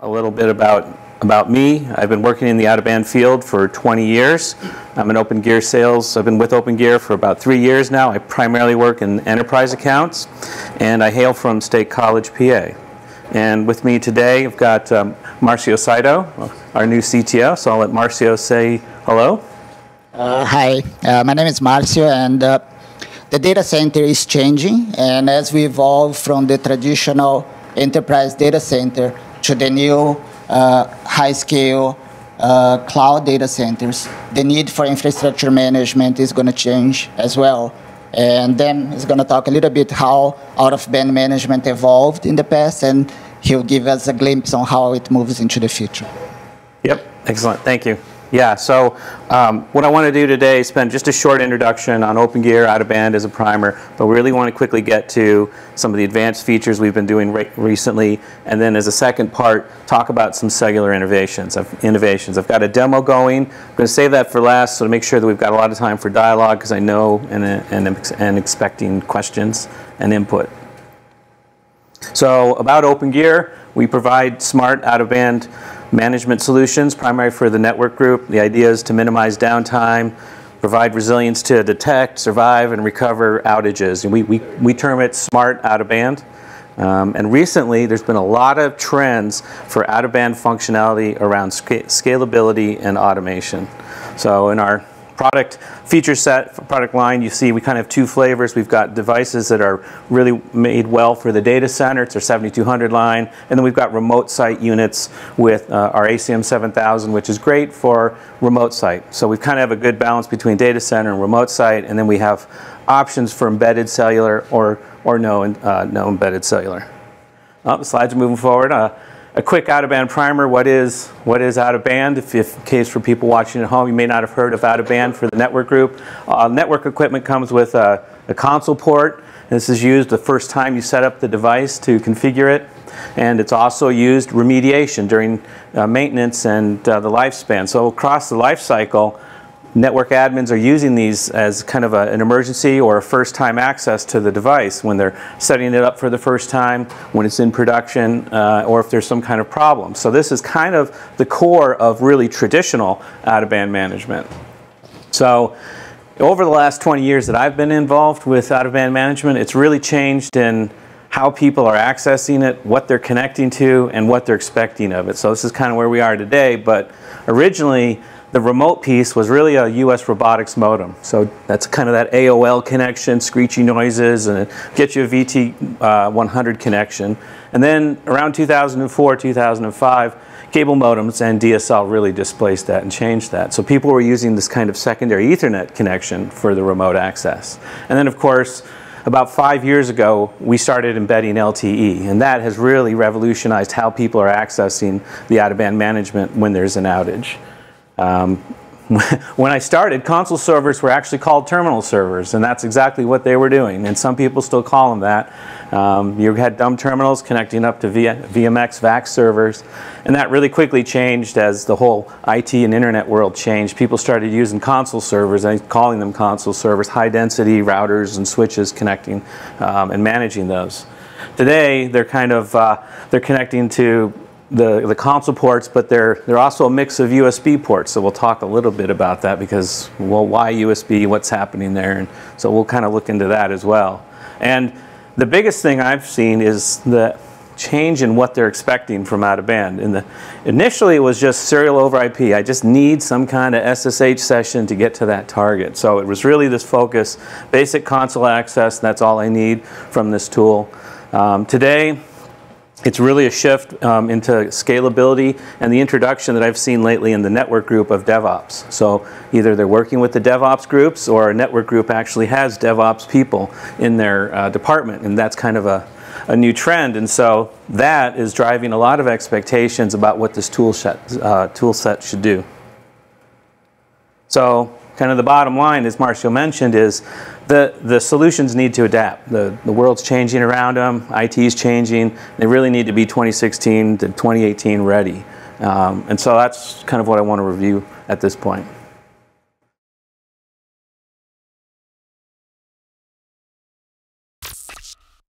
A little bit about me. I've been working in the out-of-band field for 20 years. I'm an OpenGear sales. I've been with OpenGear for about 3 years now. I primarily work in enterprise accounts, and I hail from State College, PA. And with me today, I've got Marcio Saito, our new CTO, so I'll let Marcio say hello. Hi, my name is Marcio, and the data center is changing, and as we evolve from the traditional enterprise data center to the new high-scale cloud data centers, the need for infrastructure management is going to change as well. And then he's going to talk a little bit how out-of-band management evolved in the past, and he'll give us a glimpse on how it moves into the future. Yep, excellent. Thank you. Yeah, so what I want to do today is spend just a short introduction on OpenGear, out-of-band as a primer, but we really want to quickly get to some of the advanced features we've been doing recently, and then as a second part, talk about some cellular innovations. I've got a demo going. I'm going to save that for last, so to make sure that we've got a lot of time for dialogue, because I know and expecting questions and input. So about OpenGear, we provide smart out-of-band management solutions, primarily for the network group. The idea is to minimize downtime, provide resilience to detect, survive, and recover outages. And we term it smart out-of-band. And recently, there's been a lot of trends for out-of-band functionality around scalability and automation. So in our product feature set, product line, you see we kind of have two flavors. We've got devices that are really made well for the data center. It's our 7200 line. And then we've got remote site units with our ACM 7000, which is great for remote site. So we kind of have a good balance between data center and remote site. And then we have options for embedded cellular or no embedded cellular. Oh, the slides are moving forward. A quick out-of-band primer, what is out-of-band? If in case for people watching at home, you may not have heard of out-of-band for the network group. Network equipment comes with a console port. This is used the first time you set up the device to configure it. And it's also used remediation during maintenance and the lifespan. So across the life cycle, network admins are using these as kind of an emergency or a first-time access to the device when they're setting it up for the first time, when it's in production, or if there's some kind of problem. So this is kind of the core of really traditional out-of-band management. So over the last 20 years that I've been involved with out-of-band management, it's really changed in how people are accessing it, what they're connecting to, and what they're expecting of it. So this is kind of where we are today, but originally, the remote piece was really a U.S. Robotics modem. So that's kind of that AOL connection, screechy noises, and it gets you a VT 100 connection. And then around 2004, 2005, cable modems and DSL really displaced that and changed that. So people were using this kind of secondary Ethernet connection for the remote access. And then, of course, about 5 years ago, we started embedding LTE, and that has really revolutionized how people are accessing the out-of-band management when there's an outage. When I started, console servers were actually called terminal servers, and that's exactly what they were doing, and some people still call them that. You had dumb terminals connecting up to VMX VAC servers, and that really quickly changed as the whole IT and internet world changed. People started using console servers and calling them console servers, high-density routers and switches connecting and managing those. Today, they're kind of they're connecting to the console ports, but they're also a mix of USB ports, so we'll talk a little bit about that because, well, why USB, what's happening there, and so we'll kind of look into that as well. And the biggest thing I've seen is the change in what they're expecting from out-of-band. Initially it was just serial over IP. I just need some kind of SSH session to get to that target. So it was really this focus, basic console access, that's all I need from this tool. Today, it's really a shift into scalability and the introduction that I've seen lately in the network group of DevOps. So either they're working with the DevOps groups or a network group actually has DevOps people in their department, and that's kind of a new trend. And so that is driving a lot of expectations about what this tool set should do. So kind of the bottom line, as Marcio mentioned, is the solutions need to adapt. The world's changing around them, IT's changing, they really need to be 2016 to 2018 ready. And so that's kind of what I want to review at this point.